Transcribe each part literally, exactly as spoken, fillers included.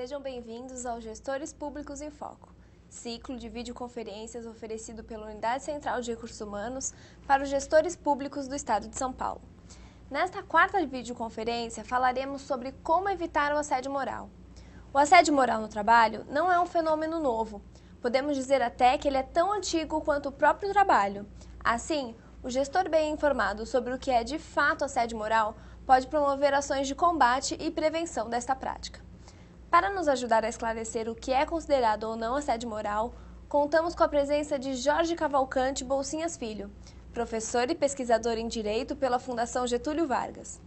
Sejam bem-vindos ao Gestores Públicos em Foco, ciclo de videoconferências oferecido pela Unidade Central de Recursos Humanos para os gestores públicos do Estado de São Paulo. Nesta quarta videoconferência, falaremos sobre como evitar o assédio moral. O assédio moral no trabalho não é um fenômeno novo. Podemos dizer até que ele é tão antigo quanto o próprio trabalho. Assim, o gestor bem informado sobre o que é de fato assédio moral pode promover ações de combate e prevenção desta prática. Para nos ajudar a esclarecer o que é considerado ou não assédio moral, contamos com a presença de Jorge Cavalcante Boucinhas Filho, professor e pesquisador em Direito pela Fundação Getúlio Vargas.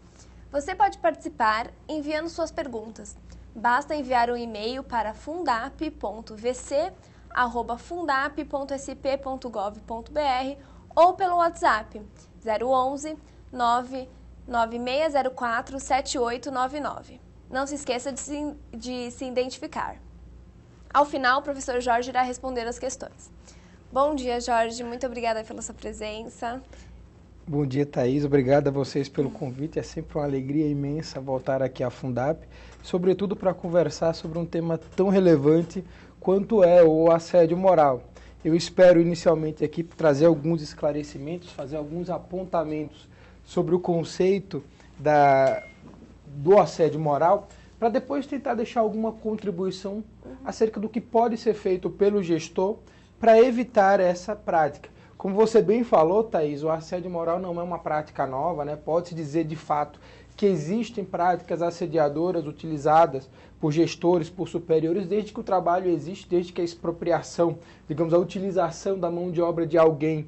Você pode participar enviando suas perguntas. Basta enviar um e-mail para fundap ponto v c arroba fundap ponto s p ponto gov ponto b r ou pelo WhatsApp zero um um, nove nove seis zero quatro, sete oito nove nove. Não se esqueça de se, de se identificar. Ao final, o professor Jorge irá responder as questões. Bom dia, Jorge. Muito obrigada pela sua presença. Bom dia, Thaís. Obrigado a vocês pelo convite. É sempre uma alegria imensa voltar aqui à Fundap, sobretudo para conversar sobre um tema tão relevante quanto é o assédio moral. Eu espero inicialmente aqui trazer alguns esclarecimentos, fazer alguns apontamentos sobre o conceito da... do assédio moral, para depois tentar deixar alguma contribuição acerca do que pode ser feito pelo gestor para evitar essa prática. Como você bem falou, Thaís, o assédio moral não é uma prática nova, né? Pode-se dizer de fato que existem práticas assediadoras utilizadas por gestores, por superiores, desde que o trabalho existe, desde que a expropriação, digamos, a utilização da mão de obra de alguém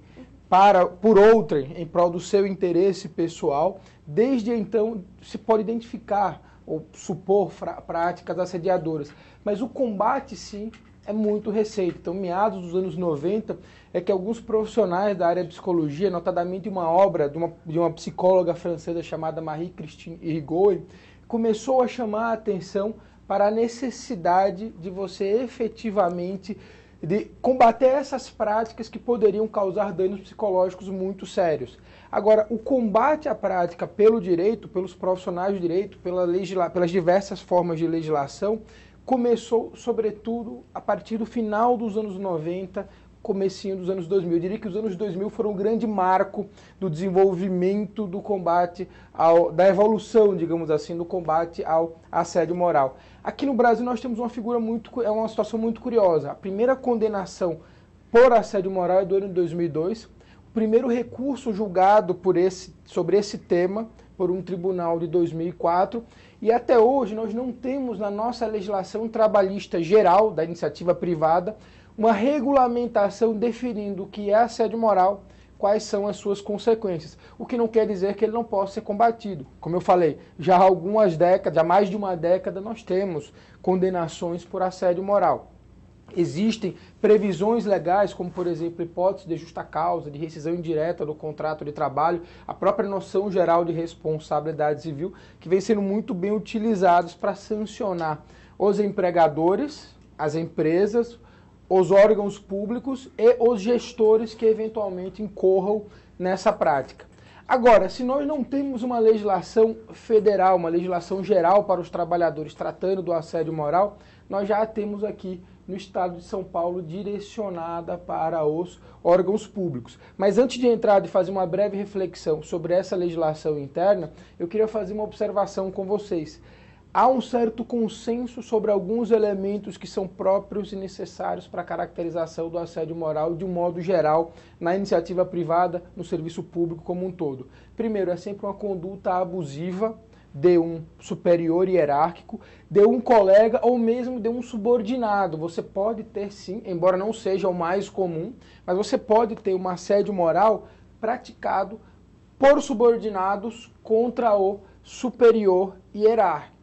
Para, por outrem, em prol do seu interesse pessoal, desde então se pode identificar ou supor práticas assediadoras. Mas o combate, sim, é muito recente. Então, meados dos anos noventa, é que alguns profissionais da área de psicologia, notadamente uma obra de uma, de uma psicóloga francesa chamada Marie-Christine Hirigoyen, começou a chamar a atenção para a necessidade de você efetivamente de combater essas práticas que poderiam causar danos psicológicos muito sérios. Agora, o combate à prática pelo direito, pelos profissionais de direito, pela legisla... pelas diversas formas de legislação, começou, sobretudo, a partir do final dos anos noventa, comecinho dos anos dois mil. Eu diria que os anos dois mil foram um grande marco do desenvolvimento do combate, ao... da evolução, digamos assim, do combate ao assédio moral. Aqui no Brasil nós temos uma figura muito, é uma situação muito curiosa. A primeira condenação por assédio moral é do ano de dois mil e dois. O primeiro recurso julgado por esse, sobre esse tema por um tribunal de dois mil e quatro. E até hoje nós não temos na nossa legislação trabalhista geral da iniciativa privada uma regulamentação definindo o que é assédio moral, quais são as suas consequências, o que não quer dizer que ele não possa ser combatido. Como eu falei, já há algumas décadas, há mais de uma década, nós temos condenações por assédio moral. Existem previsões legais, como por exemplo, hipótese de justa causa, de rescisão indireta do contrato de trabalho, a própria noção geral de responsabilidade civil, que vem sendo muito bem utilizados para sancionar os empregadores, as empresas, os órgãos públicos e os gestores que eventualmente incorram nessa prática. Agora, se nós não temos uma legislação federal, uma legislação geral para os trabalhadores tratando do assédio moral, nós já a temos aqui no estado de São Paulo direcionada para os órgãos públicos. Mas antes de entrar e fazer uma breve reflexão sobre essa legislação interna, eu queria fazer uma observação com vocês. Há um certo consenso sobre alguns elementos que são próprios e necessários para a caracterização do assédio moral de um modo geral na iniciativa privada, no serviço público como um todo. Primeiro, é sempre uma conduta abusiva de um superior hierárquico, de um colega ou mesmo de um subordinado. Você pode ter sim, embora não seja o mais comum, mas você pode ter um assédio moral praticado por subordinados contra o superior hierárquico.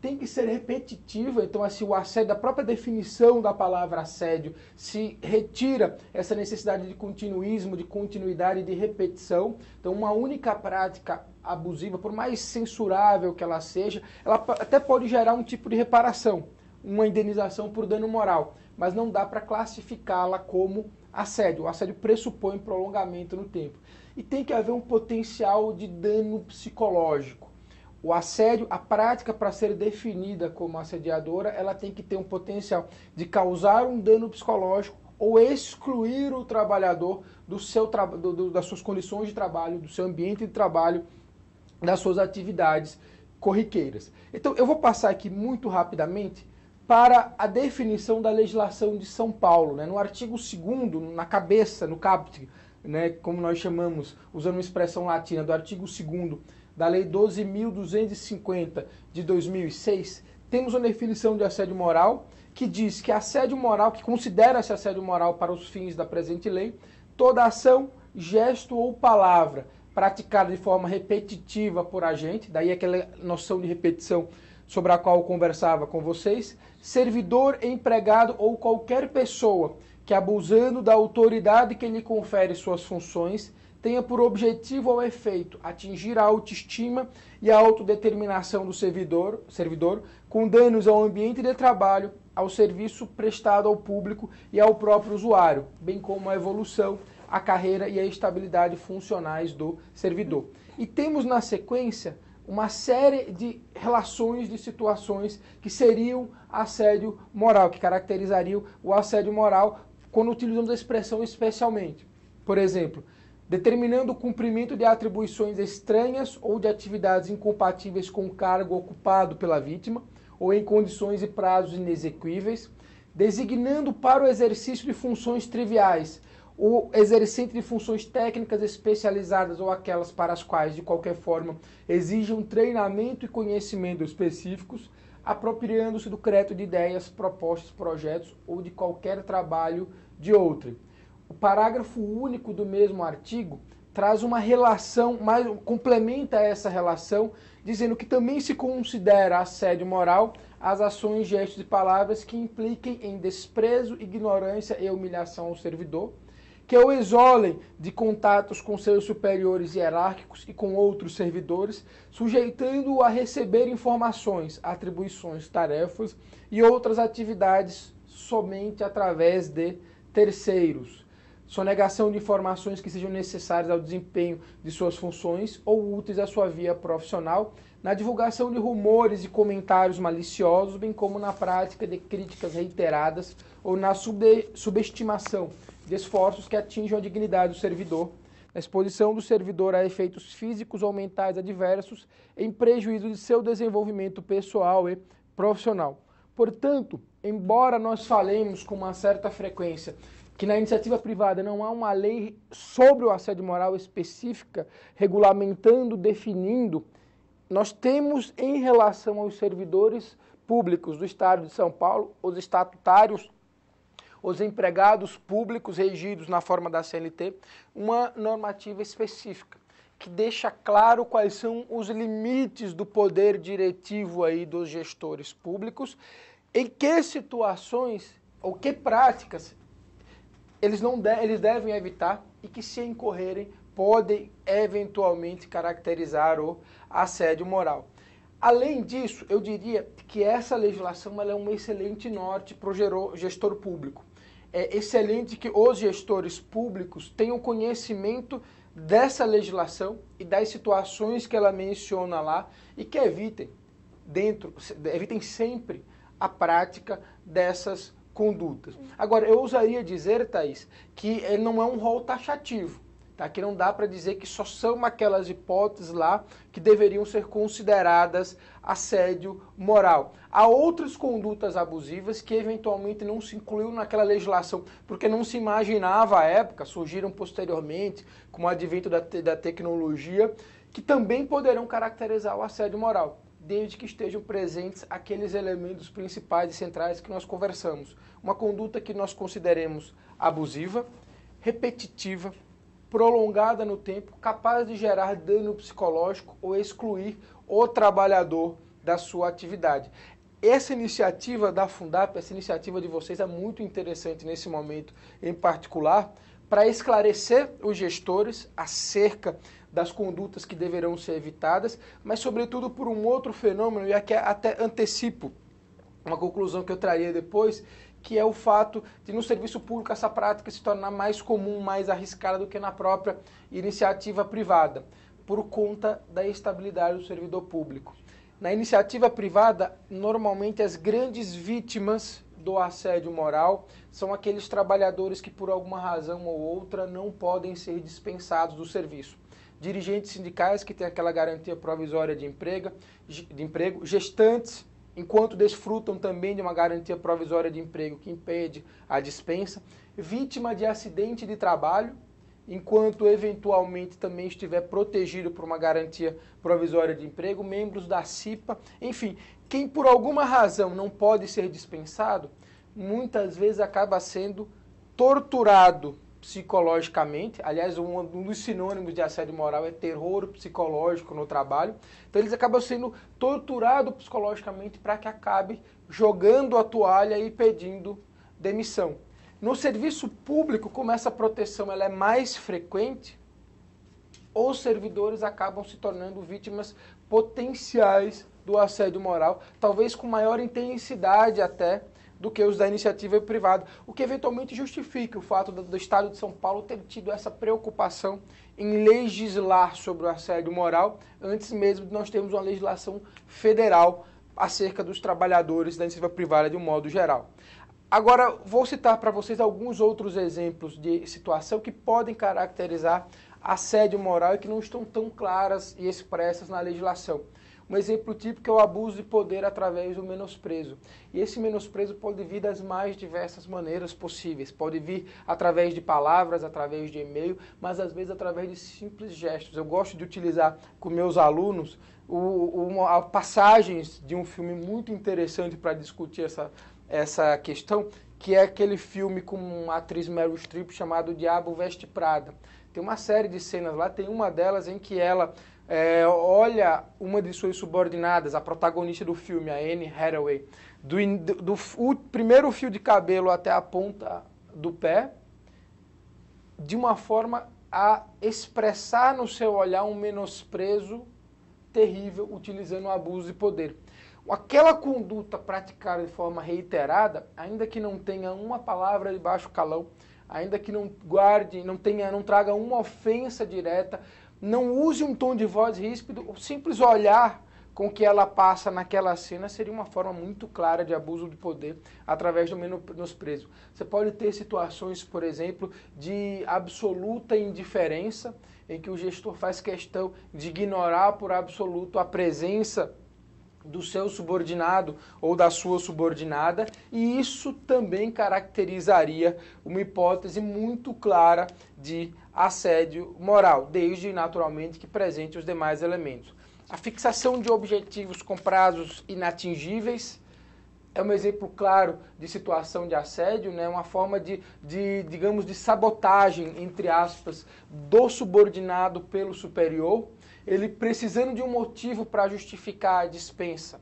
Tem que ser repetitiva, então assim, o assédio, a própria definição da palavra assédio, se retira essa necessidade de continuismo, de continuidade, de repetição. Então uma única prática abusiva, por mais censurável que ela seja, ela até pode gerar um tipo de reparação, uma indenização por dano moral, mas não dá para classificá-la como assédio. O assédio pressupõe prolongamento no tempo. E tem que haver um potencial de dano psicológico. O assédio, a prática para ser definida como assediadora, ela tem que ter um potencial de causar um dano psicológico ou excluir o trabalhador do seu tra... do, das suas condições de trabalho, do seu ambiente de trabalho, das suas atividades corriqueiras. Então, eu vou passar aqui muito rapidamente para a definição da legislação de São Paulo, né? No artigo segundo, na cabeça, no caput, né, como nós chamamos, usando uma expressão latina, do artigo segundo da Lei doze mil duzentos e cinquenta de dois mil e seis, temos uma definição de assédio moral que diz que assédio moral, que considera-se assédio moral para os fins da presente lei, toda ação, gesto ou palavra praticada de forma repetitiva por agente, daí aquela noção de repetição sobre a qual eu conversava com vocês, servidor, empregado ou qualquer pessoa que, abusando da autoridade que lhe confere suas funções, tenha por objetivo ou efeito atingir a autoestima e a autodeterminação do servidor, servidor com danos ao ambiente de trabalho, ao serviço prestado ao público e ao próprio usuário, bem como a evolução, a carreira e a estabilidade funcionais do servidor. E temos na sequência uma série de relações, de situações que seriam assédio moral, que caracterizariam o assédio moral quando utilizamos a expressão especialmente. Por exemplo, determinando o cumprimento de atribuições estranhas ou de atividades incompatíveis com o cargo ocupado pela vítima, ou em condições e prazos inexequíveis, designando para o exercício de funções triviais, o exercente de funções técnicas especializadas ou aquelas para as quais, de qualquer forma, exijam treinamento e conhecimento específicos, apropriando-se do crédito de ideias, propostas, projetos ou de qualquer trabalho de outrem. O parágrafo único do mesmo artigo traz uma relação, mais, complementa essa relação, dizendo que também se considera assédio moral as ações, gestos e palavras que impliquem em desprezo, ignorância e humilhação ao servidor, que o isolem de contatos com seus superiores hierárquicos e com outros servidores, sujeitando-o a receber informações, atribuições, tarefas e outras atividades somente através de terceiros. Sonegação de informações que sejam necessárias ao desempenho de suas funções ou úteis à sua via profissional, na divulgação de rumores e comentários maliciosos, bem como na prática de críticas reiteradas ou na subestimação de esforços que atinjam a dignidade do servidor, na exposição do servidor a efeitos físicos ou mentais adversos, em prejuízo de seu desenvolvimento pessoal e profissional. Portanto, embora nós falemos com uma certa frequência que na iniciativa privada não há uma lei sobre o assédio moral específica, regulamentando, definindo, nós temos em relação aos servidores públicos do Estado de São Paulo, os estatutários, os empregados públicos regidos na forma da C L T, uma normativa específica, que deixa claro quais são os limites do poder diretivo aí dos gestores públicos, em que situações ou que práticas Eles, não de, eles devem evitar e que, se incorrerem, podem eventualmente caracterizar o assédio moral. Além disso, eu diria que essa legislação ela é um excelente norte para o gestor público. É excelente que os gestores públicos tenham conhecimento dessa legislação e das situações que ela menciona lá e que evitem, dentro, evitem sempre a prática dessas condutas. Agora, eu ousaria dizer, Thaís, que ele não é um rol taxativo, tá? Que não dá para dizer que só são aquelas hipóteses lá que deveriam ser consideradas assédio moral. Há outras condutas abusivas que eventualmente não se incluiu naquela legislação, porque não se imaginava à época, surgiram posteriormente com o advento da, te- da tecnologia, que também poderão caracterizar o assédio moral, desde que estejam presentes aqueles elementos principais e centrais que nós conversamos. Uma conduta que nós consideremos abusiva, repetitiva, prolongada no tempo, capaz de gerar dano psicológico ou excluir o trabalhador da sua atividade. Essa iniciativa da Fundap, essa iniciativa de vocês é muito interessante nesse momento em particular, para esclarecer os gestores acerca das condutas que deverão ser evitadas, mas sobretudo por um outro fenômeno, e aqui até antecipo uma conclusão que eu traria depois, que é o fato de no serviço público essa prática se tornar mais comum, mais arriscada do que na própria iniciativa privada. por conta da estabilidade do servidor público. Na iniciativa privada, normalmente as grandes vítimas do assédio moral são aqueles trabalhadores que por alguma razão ou outra não podem ser dispensados do serviço. Dirigentes sindicais que têm aquela garantia provisória de emprego, de emprego, gestantes, enquanto desfrutam também de uma garantia provisória de emprego que impede a dispensa, vítima de acidente de trabalho, enquanto eventualmente também estiver protegido por uma garantia provisória de emprego, membros da CIPA, enfim, quem por alguma razão não pode ser dispensado, muitas vezes acaba sendo torturado psicologicamente. Aliás, um dos sinônimos de assédio moral é terror psicológico no trabalho. Então eles acabam sendo torturados psicologicamente para que acabe jogando a toalha e pedindo demissão. No serviço público, como essa proteção ela é mais frequente, os servidores acabam se tornando vítimas potenciais do assédio moral, talvez com maior intensidade até do que os da iniciativa privada, o que eventualmente justifica o fato do Estado de São Paulo ter tido essa preocupação em legislar sobre o assédio moral, antes mesmo de nós termos uma legislação federal acerca dos trabalhadores da iniciativa privada de um modo geral. Agora, vou citar para vocês alguns outros exemplos de situação que podem caracterizar assédio moral e que não estão tão claras e expressas na legislação. Um exemplo típico é o abuso de poder através do menosprezo. E esse menosprezo pode vir das mais diversas maneiras possíveis. Pode vir através de palavras, através de e-mail, mas às vezes através de simples gestos. Eu gosto de utilizar com meus alunos o, uma, passagens de um filme muito interessante para discutir essa essa questão, que é aquele filme com a atriz Meryl Streep chamado Diabo Veste Prada. Tem uma série de cenas lá, tem uma delas em que ela é, olha uma de suas subordinadas, a protagonista do filme, a Anne Haraway, do, do, do o primeiro fio de cabelo até a ponta do pé, de uma forma a expressar no seu olhar um menosprezo terrível, utilizando o abuso de poder. Aquela conduta praticada de forma reiterada, ainda que não tenha uma palavra de baixo calão, ainda que não guarde, não tenha, não traga uma ofensa direta, não use um tom de voz ríspido, o simples olhar com que ela passa naquela cena seria uma forma muito clara de abuso de poder através do menosprezo. Você pode ter situações, por exemplo, de absoluta indiferença, em que o gestor faz questão de ignorar por absoluto a presença do seu subordinado ou da sua subordinada, e isso também caracterizaria uma hipótese muito clara de assédio moral, desde naturalmente que presente os demais elementos. A fixação de objetivos com prazos inatingíveis é um exemplo claro de situação de assédio, né? Uma forma de, de, digamos, de sabotagem, entre aspas, do subordinado pelo superior, ele precisando de um motivo para justificar a dispensa,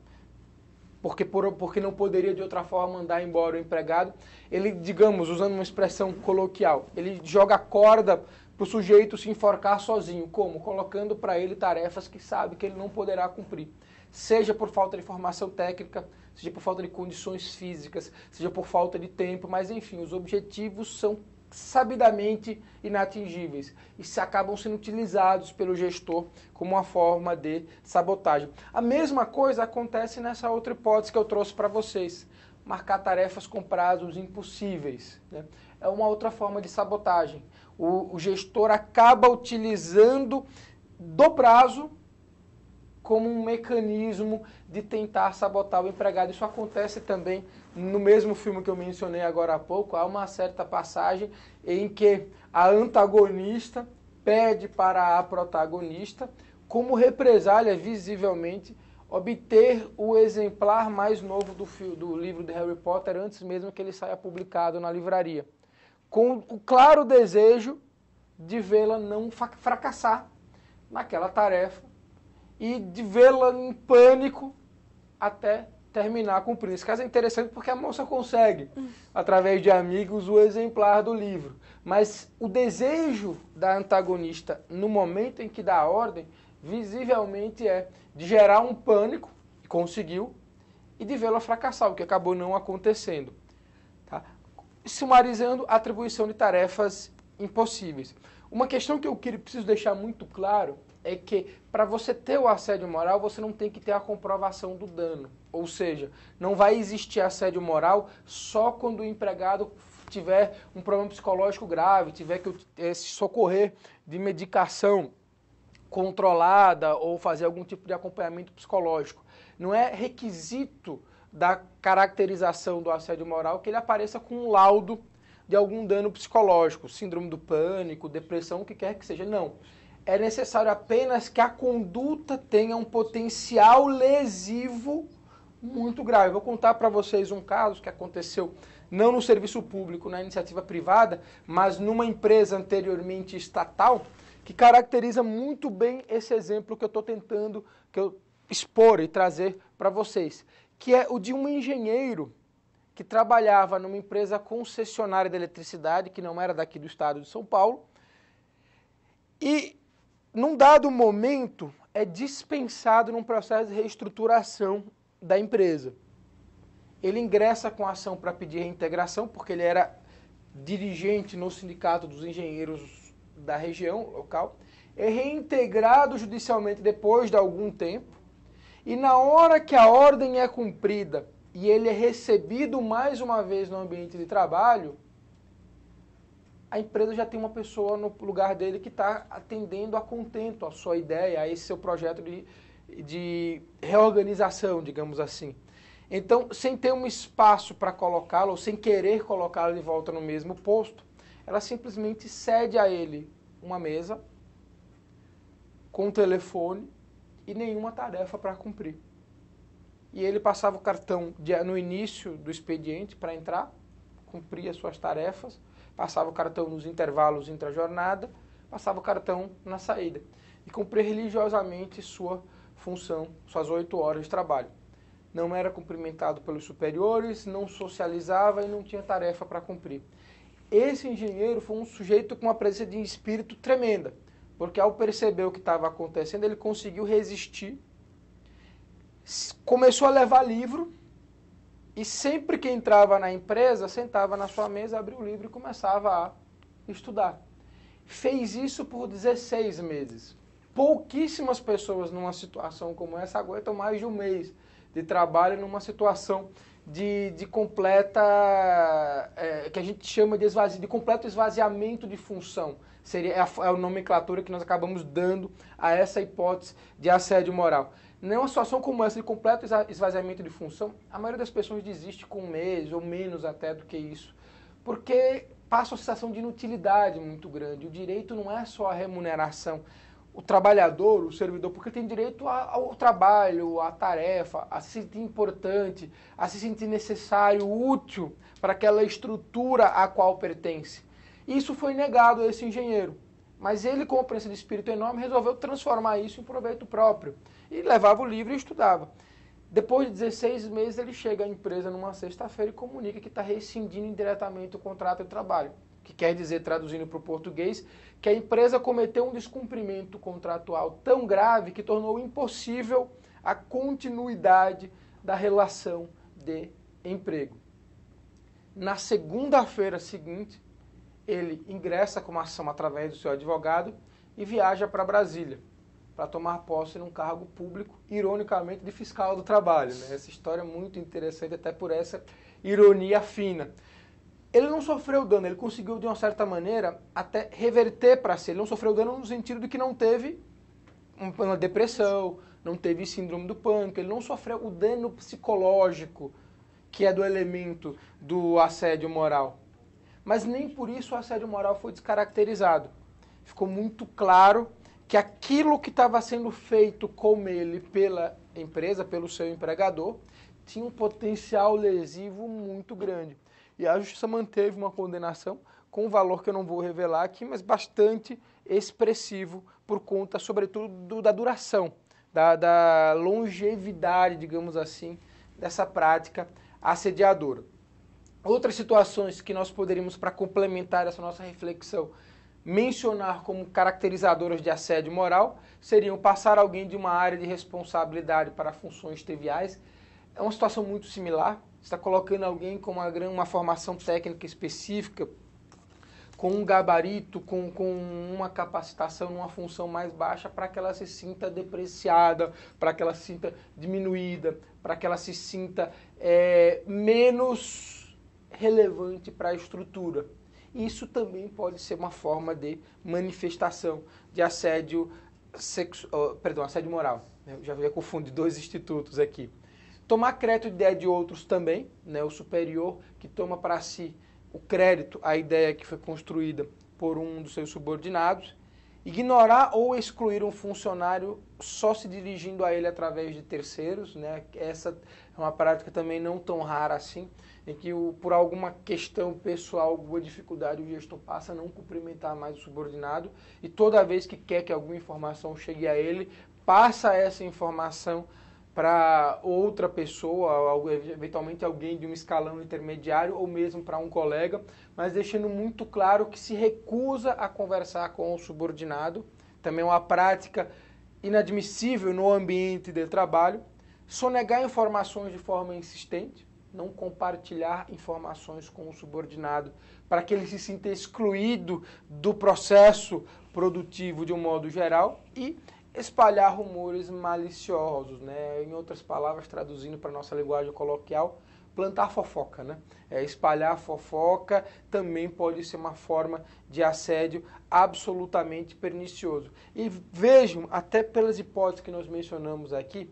porque, por, porque não poderia de outra forma mandar embora o empregado, ele, digamos, usando uma expressão coloquial, ele joga a corda para o sujeito se enforcar sozinho, como? Colocando para ele tarefas que sabe que ele não poderá cumprir, seja por falta de formação técnica, seja por falta de condições físicas, seja por falta de tempo, mas enfim, os objetivos são sabidamente inatingíveis e se acabam sendo utilizados pelo gestor como uma forma de sabotagem. A mesma coisa acontece nessa outra hipótese que eu trouxe para vocês, marcar tarefas com prazos impossíveis, né? É uma outra forma de sabotagem. O, o gestor acaba utilizando do prazo como um mecanismo de tentar sabotar o empregado. Isso acontece também no mesmo filme que eu mencionei agora há pouco. Há uma certa passagem em que a antagonista pede para a protagonista, como represália visivelmente, obter o exemplar mais novo do, filme, do livro de Harry Potter antes mesmo que ele saia publicado na livraria, com o claro desejo de vê-la não fracassar naquela tarefa e de vê-la em pânico até terminar cumprindo. Esse caso é interessante porque a moça consegue, através de amigos, o exemplar do livro. Mas o desejo da antagonista, no momento em que dá a ordem, visivelmente é de gerar um pânico, e conseguiu, e de vê-la fracassar, o que acabou não acontecendo. Tá? Sumarizando, atribuição de tarefas impossíveis. Uma questão que eu preciso deixar muito claro é que para você ter o assédio moral, você não tem que ter a comprovação do dano. Ou seja, não vai existir assédio moral só quando o empregado tiver um problema psicológico grave, tiver que é, se socorrer de medicação controlada ou fazer algum tipo de acompanhamento psicológico. Não é requisito da caracterização do assédio moral que ele apareça com um laudo de algum dano psicológico, síndrome do pânico, depressão, o que quer que seja. Não. É necessário apenas que a conduta tenha um potencial lesivo muito grave. Eu vou contar para vocês um caso que aconteceu não no serviço público, na iniciativa privada, mas numa empresa anteriormente estatal, que caracteriza muito bem esse exemplo que eu estou tentando que eu expor e trazer para vocês, que é o de um engenheiro que trabalhava numa empresa concessionária de eletricidade, que não era daqui do estado de São Paulo, e num dado momento é dispensado num processo de reestruturação da empresa. Ele ingressa com a ação para pedir reintegração, porque ele era dirigente no sindicato dos engenheiros da região local, é reintegrado judicialmente depois de algum tempo, e na hora que a ordem é cumprida, e ele é recebido mais uma vez no ambiente de trabalho, a empresa já tem uma pessoa no lugar dele que está atendendo a contento a sua ideia, a esse seu projeto de, de reorganização, digamos assim. Então, sem ter um espaço para colocá-lo, ou sem querer colocá-lo de volta no mesmo posto, ela simplesmente cede a ele uma mesa com telefone e nenhuma tarefa para cumprir. E ele passava o cartão de, no início do expediente para entrar, cumpria suas tarefas, passava o cartão nos intervalos entre a jornada, passava o cartão na saída. E cumpria religiosamente sua função, suas oito horas de trabalho. Não era cumprimentado pelos superiores, não socializava e não tinha tarefa para cumprir. Esse engenheiro foi um sujeito com uma presença de espírito tremenda, porque ao perceber o que estava acontecendo, ele conseguiu resistir, começou a levar livro, e sempre que entrava na empresa, sentava na sua mesa, abria o livro e começava a estudar. Fez isso por dezesseis meses. Pouquíssimas pessoas numa situação como essa aguentam mais de um mês de trabalho numa situação de, de completa, é, que a gente chama de, esvazi, de completo esvaziamento de função. Seria é a, é a nomenclatura que nós acabamos dando a essa hipótese de assédio moral. Numa situação como essa de completo esvaziamento de função, a maioria das pessoas desiste com um mês ou menos até do que isso, porque passa uma sensação de inutilidade muito grande. O direito não é só a remuneração. O trabalhador, o servidor, porque tem direito ao trabalho, à tarefa, a se sentir importante, a se sentir necessário, útil para aquela estrutura a qual pertence. Isso foi negado a esse engenheiro, mas ele, com a presença de espírito enorme, resolveu transformar isso em proveito próprio e levava o livro e estudava. Depois de dezesseis meses, ele chega à empresa numa sexta-feira e comunica que está rescindindo indiretamente o contrato de trabalho, que quer dizer, traduzindo para o português, que a empresa cometeu um descumprimento contratual tão grave que tornou impossível a continuidade da relação de emprego. Na segunda-feira seguinte, ele ingressa com uma ação através do seu advogado e viaja para Brasília para tomar posse num cargo público, ironicamente, de fiscal do trabalho, né? Essa história é muito interessante até por essa ironia fina. Ele não sofreu dano, ele conseguiu de uma certa maneira até reverter para si. Ele não sofreu dano no sentido de que não teve uma depressão, não teve síndrome do pânico, ele não sofreu o dano psicológico que é do elemento do assédio moral. Mas nem por isso o assédio moral foi descaracterizado. Ficou muito claro que aquilo que estava sendo feito com ele pela empresa, pelo seu empregador, tinha um potencial lesivo muito grande. E a justiça manteve uma condenação com um valor que eu não vou revelar aqui, mas bastante expressivo por conta, sobretudo, do, da duração, da, da longevidade, digamos assim, dessa prática assediadora. Outras situações que nós poderíamos, para complementar essa nossa reflexão, mencionar como caracterizadoras de assédio moral seriam passar alguém de uma área de responsabilidade para funções triviais. É uma situação muito similar. Você está colocando alguém com uma, uma formação técnica específica com um gabarito, com, com uma capacitação, numa função mais baixa, para que ela se sinta depreciada, para que ela se sinta diminuída, para que ela se sinta é, menos relevante para a estrutura. Isso também pode ser uma forma de manifestação de assédio sexual, perdão, assédio moral. Eu já, já confundi dois institutos aqui. Tomar crédito de ideia de outros também, né? O superior que toma para si o crédito, a ideia que foi construída por um dos seus subordinados, ignorar ou excluir um funcionário só se dirigindo a ele através de terceiros, né? Essa é uma prática também não tão rara assim, em que o, por alguma questão pessoal, alguma dificuldade, o gestor passa a não cumprimentar mais o subordinado e toda vez que quer que alguma informação chegue a ele, passa essa informação para outra pessoa, eventualmente alguém de um escalão intermediário ou mesmo para um colega, mas deixando muito claro que se recusa a conversar com o subordinado, também é uma prática inadmissível no ambiente de trabalho, sonegar informações de forma insistente, não compartilhar informações com o subordinado para que ele se sinta excluído do processo produtivo de um modo geral e espalhar rumores maliciosos, né? Em outras palavras, traduzindo para a nossa linguagem coloquial, plantar fofoca, né? É, espalhar fofoca também pode ser uma forma de assédio absolutamente pernicioso. E vejam, até pelas hipóteses que nós mencionamos aqui,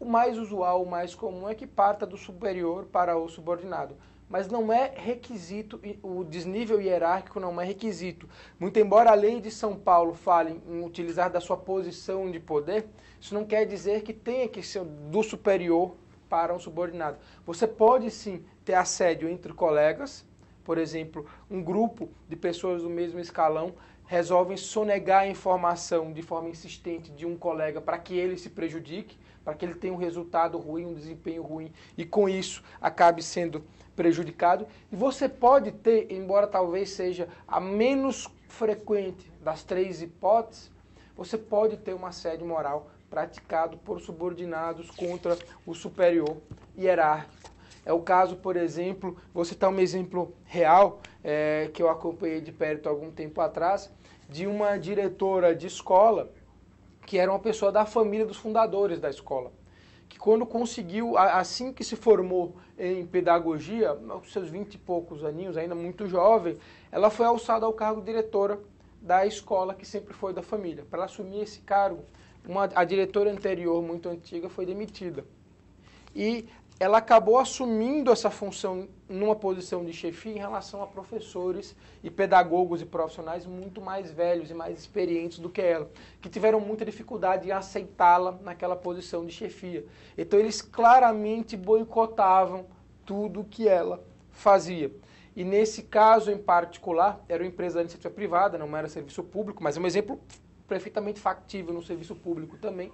o mais usual, o mais comum é que parta do superior para o subordinado. Mas não é requisito, o desnível hierárquico não é requisito. Muito embora a lei de São Paulo fale em utilizar da sua posição de poder, isso não quer dizer que tenha que ser do superior para um subordinado. Você pode sim ter assédio entre colegas, por exemplo, um grupo de pessoas do mesmo escalão resolvem sonegar a informação de forma insistente de um colega para que ele se prejudique, para que ele tenha um resultado ruim, um desempenho ruim, e com isso acabe sendo prejudicado. E você pode ter, embora talvez seja a menos frequente das três hipóteses, você pode ter um assédio moral praticado por subordinados contra o superior hierárquico. É o caso, por exemplo, vou citar um exemplo real, é, que eu acompanhei de perto algum tempo atrás, de uma diretora de escola, que era uma pessoa da família dos fundadores da escola, que quando conseguiu, assim que se formou em pedagogia, aos seus vinte e poucos aninhos, ainda muito jovem, ela foi alçada ao cargo de diretora da escola, que sempre foi da família. Para ela assumir esse cargo, uma, a diretora anterior, muito antiga, foi demitida. E ela acabou assumindo essa função numa posição de chefia em relação a professores e pedagogos e profissionais muito mais velhos e mais experientes do que ela, que tiveram muita dificuldade em aceitá-la naquela posição de chefia. Então eles claramente boicotavam tudo que ela fazia. E nesse caso em particular, era uma empresa da iniciativa privada, não era serviço público, mas é um exemplo perfeitamente factível no serviço público também.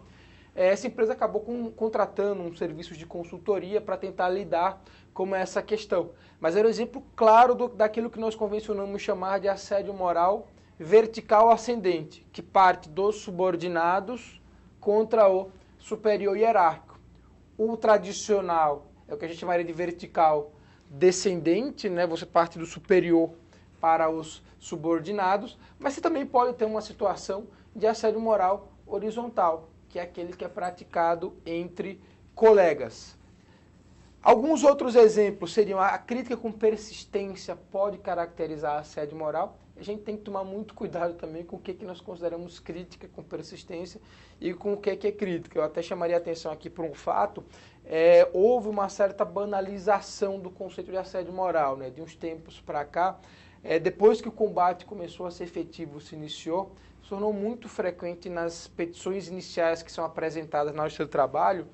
Essa empresa acabou com, contratando um serviço de consultoria para tentar lidar com essa questão. Mas era um exemplo claro do, daquilo que nós convencionamos chamar de assédio moral vertical ascendente, que parte dos subordinados contra o superior hierárquico. O tradicional é o que a gente chamaria de vertical descendente, né? Você parte do superior para os subordinados, mas você também pode ter uma situação de assédio moral horizontal, que é aquele que é praticado entre colegas. Alguns outros exemplos seriam a crítica com persistência pode caracterizar assédio moral. A gente tem que tomar muito cuidado também com o que, que nós consideramos crítica com persistência e com o que, que é crítica. Eu até chamaria a atenção aqui por um fato, é, houve uma certa banalização do conceito de assédio moral, né? De uns tempos para cá, é, depois que o combate começou a ser efetivo, se iniciou, se tornou muito frequente nas petições iniciais que são apresentadas na hora do seu trabalho,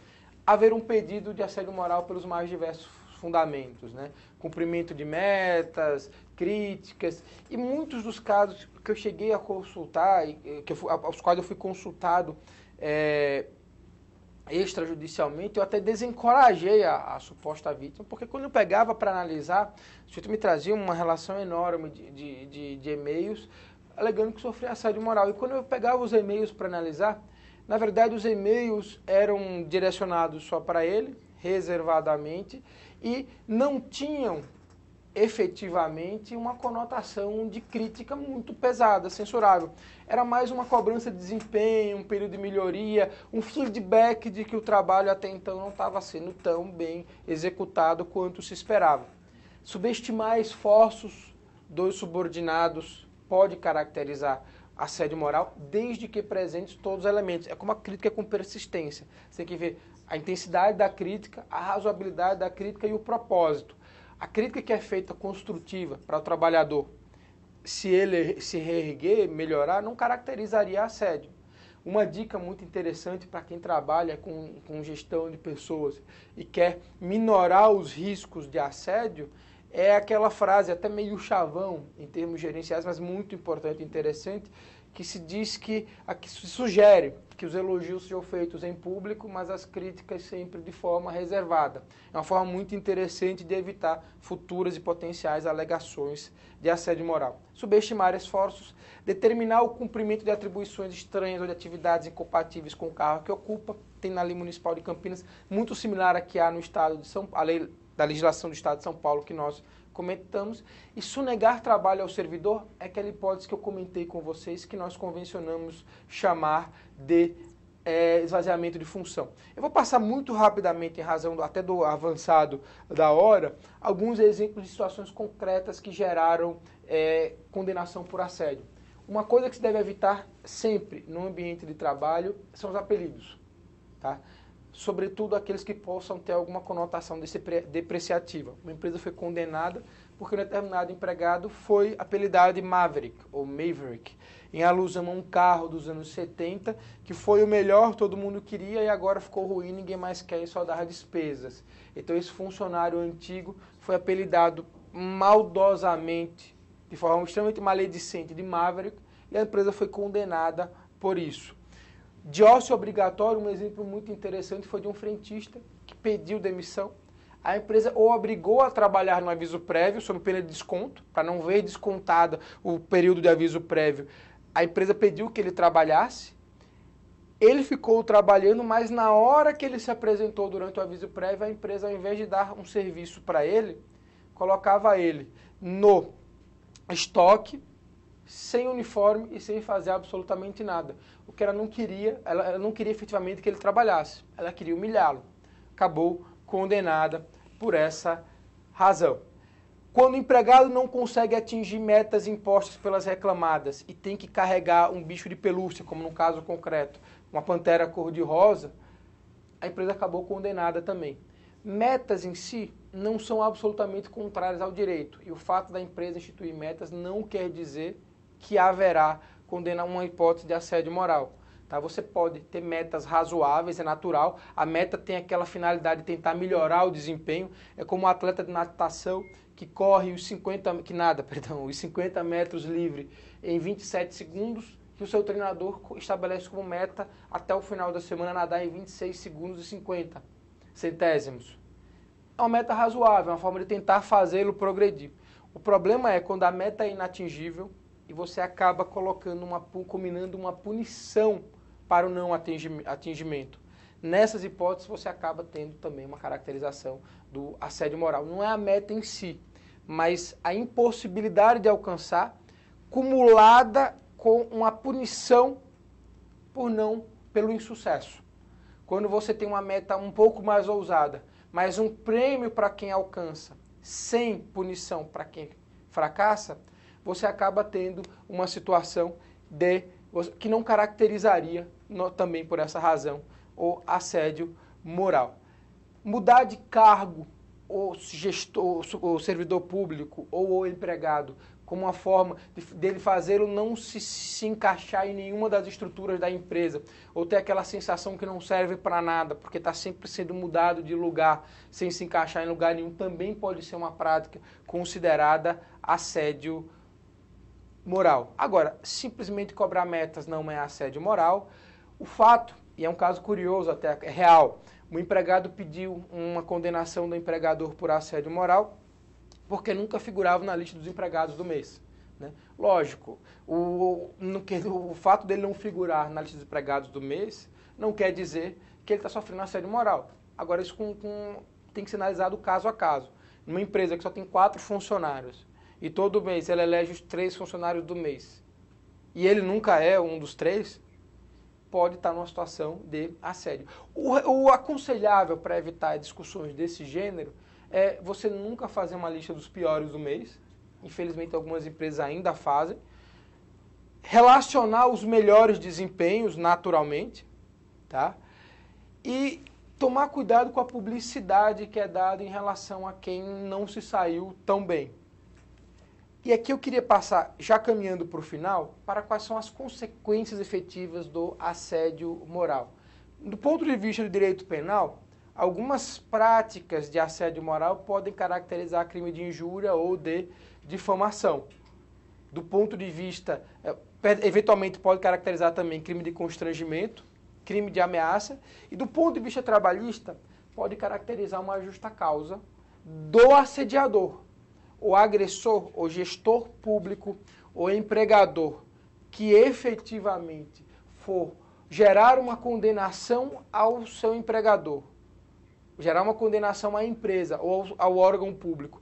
haver um pedido de assédio moral pelos mais diversos fundamentos, né? Cumprimento de metas, críticas, e muitos dos casos que eu cheguei a consultar, que eu fui, aos quais eu fui consultado é, extrajudicialmente, eu até desencorajei a, a suposta vítima, porque quando eu pegava para analisar, o sujeito me trazia uma relação enorme de, de, de, de e-mails, alegando que sofria assédio moral. E quando eu pegava os e-mails para analisar, na verdade os e-mails eram direcionados só para ele, reservadamente, e não tinham efetivamente uma conotação de crítica muito pesada, censurável. Era mais uma cobrança de desempenho, um período de melhoria, um feedback de que o trabalho até então não estava sendo tão bem executado quanto se esperava. Subestimar esforços dos subordinados pode caracterizar assédio moral, desde que presentes todos os elementos. É como a crítica com persistência. Você tem que ver a intensidade da crítica, a razoabilidade da crítica e o propósito. A crítica que é feita construtiva para o trabalhador, se ele se reerguer, melhorar, não caracterizaria assédio. Uma dica muito interessante para quem trabalha com, com gestão de pessoas e quer minorar os riscos de assédio é aquela frase, até meio chavão em termos gerenciais, mas muito importante e interessante, que se diz que, que se sugere que os elogios sejam feitos em público, mas as críticas sempre de forma reservada. É uma forma muito interessante de evitar futuras e potenciais alegações de assédio moral. Subestimar esforços, determinar o cumprimento de atribuições estranhas ou de atividades incompatíveis com o cargo que ocupa. Tem na Lei Municipal de Campinas, muito similar à que há no Estado de São Paulo, a lei da legislação do Estado de São Paulo que nós comentamos, e sonegar trabalho ao servidor é aquela hipótese que eu comentei com vocês, que nós convencionamos chamar de é, esvaziamento de função. Eu vou passar muito rapidamente, em razão do, até do avançado da hora, alguns exemplos de situações concretas que geraram é, condenação por assédio. Uma coisa que se deve evitar sempre no ambiente de trabalho são os apelidos, tá? Sobretudo aqueles que possam ter alguma conotação depreciativa. Uma empresa foi condenada porque um determinado empregado foi apelidado de Maverick, ou Maverick, em alusão a um carro dos anos setenta, que foi o melhor, todo mundo queria, e agora ficou ruim, ninguém mais quer e só dá despesas. Então esse funcionário antigo foi apelidado maldosamente, de forma extremamente maledicente, de Maverick, e a empresa foi condenada por isso. De ócio obrigatório, um exemplo muito interessante foi de um frentista que pediu demissão. A empresa o obrigou a trabalhar no aviso prévio, sob pena de desconto, para não ver descontada o período de aviso prévio. A empresa pediu que ele trabalhasse, ele ficou trabalhando, mas na hora que ele se apresentou durante o aviso prévio, a empresa, ao invés de dar um serviço para ele, colocava ele no estoque, sem uniforme e sem fazer absolutamente nada. O que ela não queria, ela, ela não queria efetivamente que ele trabalhasse, ela queria humilhá-lo. Acabou condenada por essa razão. Quando o empregado não consegue atingir metas impostas pelas reclamadas e tem que carregar um bicho de pelúcia, como no caso concreto, uma pantera cor-de-rosa, a empresa acabou condenada também. Metas em si não são absolutamente contrárias ao direito, e o fato da empresa instituir metas não quer dizer que haverá condenar uma hipótese de assédio moral. Tá? Você pode ter metas razoáveis, é natural. A meta tem aquela finalidade de tentar melhorar o desempenho. É como um atleta de natação que corre os cinquenta, que nada, perdão, os cinquenta metros livre em vinte e sete segundos, que o seu treinador estabelece como meta até o final da semana nadar em vinte e seis segundos e cinquenta centésimos. É uma meta razoável, é uma forma de tentar fazê-lo progredir. O problema é quando a meta é inatingível, e você acaba colocando uma, combinando uma punição para o não atingimento. Nessas hipóteses, você acaba tendo também uma caracterização do assédio moral. Não é a meta em si, mas a impossibilidade de alcançar, cumulada com uma punição por não, pelo insucesso. Quando você tem uma meta um pouco mais ousada, mas um prêmio para quem alcança, sem punição para quem fracassa, você acaba tendo uma situação de, que não caracterizaria, no, também por essa razão, o assédio moral. Mudar de cargo o, gestor, o servidor público ou o empregado como uma forma de, dele fazê-lo não se, se encaixar em nenhuma das estruturas da empresa, ou ter aquela sensação que não serve para nada, porque está sempre sendo mudado de lugar, sem se encaixar em lugar nenhum, também pode ser uma prática considerada assédio moral. Moral. Agora, simplesmente cobrar metas não é assédio moral. O fato, e é um caso curioso até, é real, o empregado pediu uma condenação do empregador por assédio moral porque nunca figurava na lista dos empregados do mês. Né? Lógico, o, no, o fato dele não figurar na lista dos empregados do mês não quer dizer que ele está sofrendo assédio moral. Agora, isso com, com, tem que ser analisado caso a caso. Numa empresa que só tem quatro funcionários e todo mês ela elege os três funcionários do mês e ele nunca é um dos três, pode estar numa situação de assédio. O, o aconselhável para evitar discussões desse gênero é você nunca fazer uma lista dos piores do mês. Infelizmente, algumas empresas ainda fazem. Relacionar os melhores desempenhos naturalmente, tá? E tomar cuidado com a publicidade que é dada em relação a quem não se saiu tão bem. E aqui eu queria passar, já caminhando para o final, para quais são as consequências efetivas do assédio moral. Do ponto de vista do direito penal, algumas práticas de assédio moral podem caracterizar crime de injúria ou de difamação. Do ponto de vista, eventualmente pode caracterizar também crime de constrangimento, crime de ameaça, e do ponto de vista trabalhista, pode caracterizar uma justa causa do assediador, o agressor, o gestor público, o empregador, que efetivamente for gerar uma condenação ao seu empregador, gerar uma condenação à empresa ou ao órgão público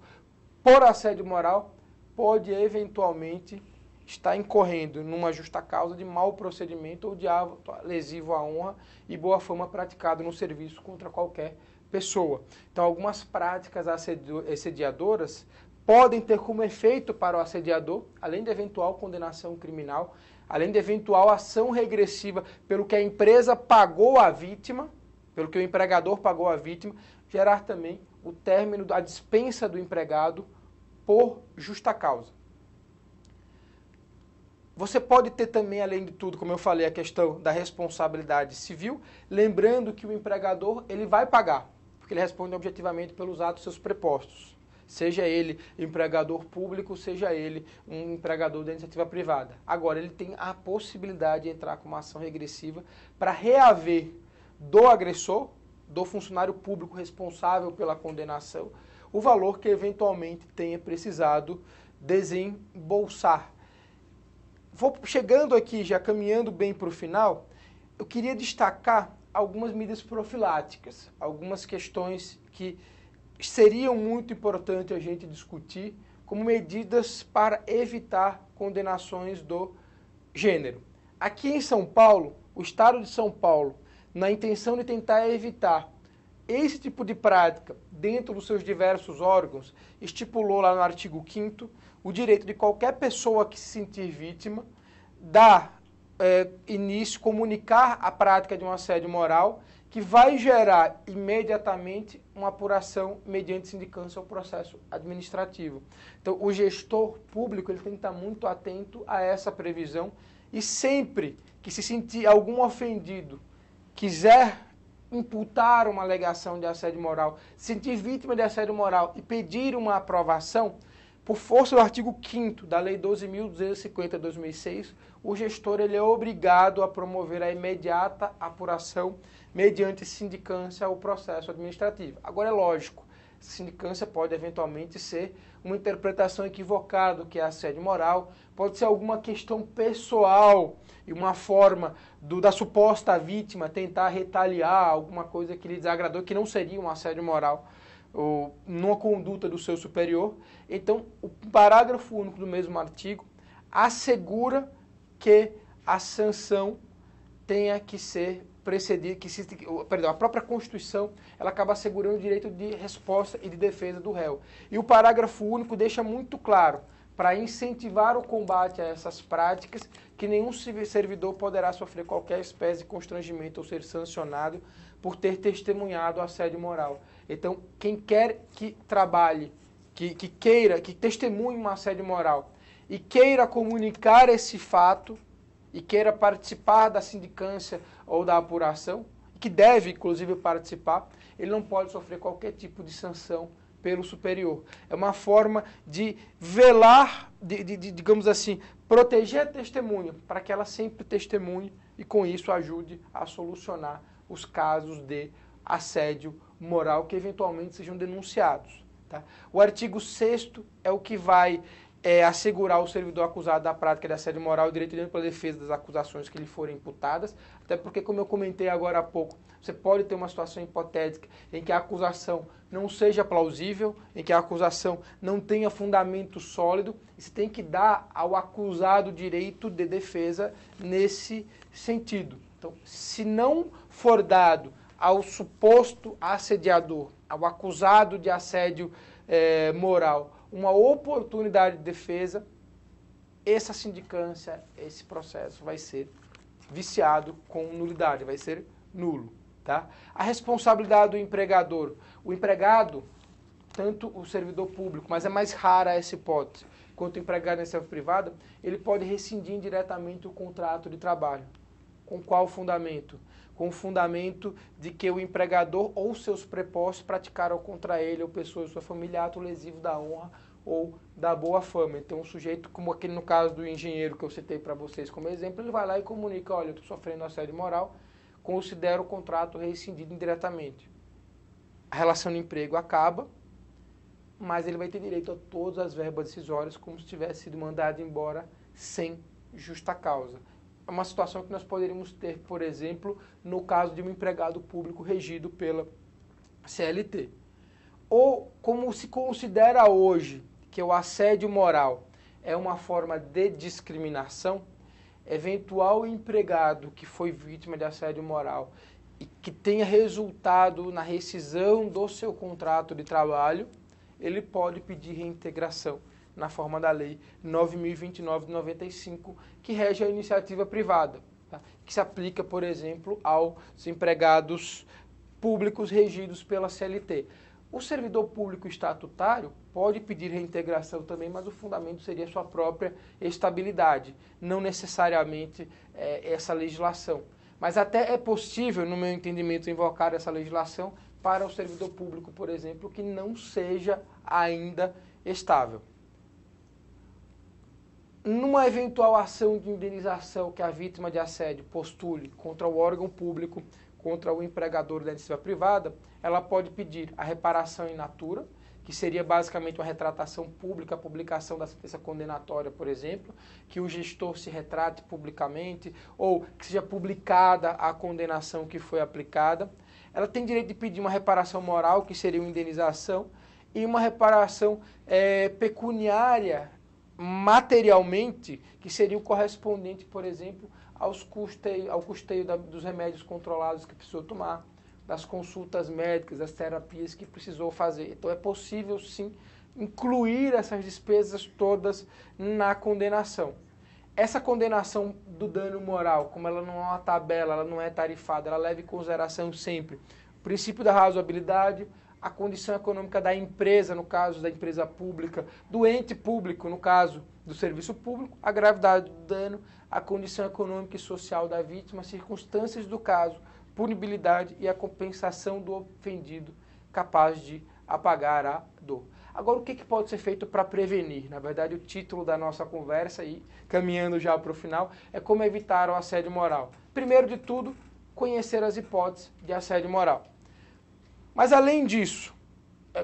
por assédio moral, pode eventualmente está incorrendo numa justa causa de mau procedimento ou de ato lesivo à honra e boa fama praticado no serviço contra qualquer pessoa. Então, algumas práticas assediadoras podem ter como efeito para o assediador, além de eventual condenação criminal, além de eventual ação regressiva pelo que a empresa pagou à vítima, pelo que o empregador pagou à vítima, gerar também o término da dispensa do empregado por justa causa. Você pode ter também, além de tudo, como eu falei, a questão da responsabilidade civil, lembrando que o empregador ele vai pagar, porque ele responde objetivamente pelos atos seus prepostos, seja ele empregador público, seja ele um empregador da iniciativa privada. Agora, ele tem a possibilidade de entrar com uma ação regressiva para reaver do agressor, do funcionário público responsável pela condenação, o valor que eventualmente tenha precisado desembolsar. Vou chegando aqui, já caminhando bem para o final, eu queria destacar algumas medidas profiláticas, algumas questões que seriam muito importantes a gente discutir como medidas para evitar condenações do gênero. Aqui em São Paulo, o Estado de São Paulo, na intenção de tentar evitar esse tipo de prática dentro dos seus diversos órgãos, estipulou lá no artigo quinto o direito de qualquer pessoa que se sentir vítima dar é, início, comunicar a prática de um assédio moral que vai gerar imediatamente uma apuração mediante sindicância ao processo administrativo. Então, o gestor público ele tem que estar muito atento a essa previsão e sempre que se sentir algum ofendido quiser imputar uma alegação de assédio moral, sentir vítima de assédio moral e pedir uma aprovação, por força do artigo quinto da Lei doze mil duzentos e cinquenta de dois mil e seis, o gestor ele é obrigado a promover a imediata apuração mediante sindicância ao processo administrativo. Agora, é lógico, sindicância pode eventualmente ser uma interpretação equivocada do que é assédio moral, pode ser alguma questão pessoal e uma forma do, da suposta vítima tentar retaliar alguma coisa que lhe desagradou, que não seria um assédio moral ou numa conduta do seu superior. Então, o parágrafo único do mesmo artigo assegura que a sanção tenha que ser precedida, que se, perdão, a própria Constituição ela acaba assegurando o direito de resposta e de defesa do réu. E o parágrafo único deixa muito claro, para incentivar o combate a essas práticas, que nenhum servidor poderá sofrer qualquer espécie de constrangimento ou ser sancionado por ter testemunhado assédio moral. Então, quem quer que trabalhe, que, que queira, que testemunhe um assédio moral e queira comunicar esse fato e queira participar da sindicância ou da apuração, que deve, inclusive, participar, ele não pode sofrer qualquer tipo de sanção pelo superior. É uma forma de velar, de, de, de, digamos assim, proteger a testemunha, para que ela sempre testemunhe e, com isso, ajude a solucionar os casos de assédio moral que eventualmente sejam denunciados. Tá? O artigo sexto é o que vai é, assegurar ao servidor acusado da prática de assédio moral o direito de ampla defesa das acusações que lhe forem imputadas, até porque, como eu comentei agora há pouco, você pode ter uma situação hipotética em que a acusação não seja plausível, em que a acusação não tenha fundamento sólido, e você tem que dar ao acusado o direito de defesa nesse sentido. Então, se não for dado ao suposto assediador, ao acusado de assédio eh, moral, uma oportunidade de defesa, essa sindicância, esse processo vai ser viciado com nulidade, vai ser nulo, tá? A responsabilidade do empregador. O empregado, tanto o servidor público, mas é mais rara essa hipótese, quanto o empregado na iniciativa privada, ele pode rescindir indiretamente o contrato de trabalho. Com qual fundamento? Com o fundamento de que o empregador ou seus prepostos praticaram contra ele ou pessoa de sua família ato lesivo da honra ou da boa fama. Então, um sujeito, como aquele no caso do engenheiro que eu citei para vocês como exemplo, ele vai lá e comunica, olha, eu estou sofrendo assédio moral, considero o contrato rescindido indiretamente. A relação de emprego acaba, mas ele vai ter direito a todas as verbas decisórias como se tivesse sido mandado embora sem justa causa. É uma situação que nós poderíamos ter, por exemplo, no caso de um empregado público regido pela C L T. Ou, como se considera hoje que o assédio moral é uma forma de discriminação, eventual empregado que foi vítima de assédio moral e que tenha resultado na rescisão do seu contrato de trabalho, ele pode pedir reintegração na forma da Lei nove mil e vinte e nove de noventa e cinco, que rege a iniciativa privada, tá? Que se aplica, por exemplo, aos empregados públicos regidos pela C L T. O servidor público estatutário pode pedir reintegração também, mas o fundamento seria sua própria estabilidade, não necessariamente é, essa legislação. Mas até é possível, no meu entendimento, invocar essa legislação para o servidor público, por exemplo, que não seja ainda estável. Numa eventual ação de indenização que a vítima de assédio postule contra o órgão público, contra o empregador da iniciativa privada, ela pode pedir a reparação in natura, que seria basicamente uma retratação pública, a publicação da sentença condenatória, por exemplo, que o gestor se retrate publicamente ou que seja publicada a condenação que foi aplicada. Ela tem direito de pedir uma reparação moral, que seria uma indenização, e uma reparação é, pecuniária, materialmente, que seria o correspondente, por exemplo, aos custeio, ao custeio da, dos remédios controlados que precisou tomar, das consultas médicas, das terapias que precisou fazer. Então é possível, sim, incluir essas despesas todas na condenação. Essa condenação do dano moral, como ela não é uma tabela, ela não é tarifada, ela leva em consideração sempre o princípio da razoabilidade, a condição econômica da empresa, no caso da empresa pública, do ente público, no caso do serviço público, a gravidade do dano, a condição econômica e social da vítima, circunstâncias do caso, punibilidade e a compensação do ofendido capaz de apagar a dor. Agora, o que que pode ser feito para prevenir? Na verdade, o título da nossa conversa, e caminhando já para o final, é como evitar o assédio moral. Primeiro de tudo, conhecer as hipóteses de assédio moral. Mas, além disso,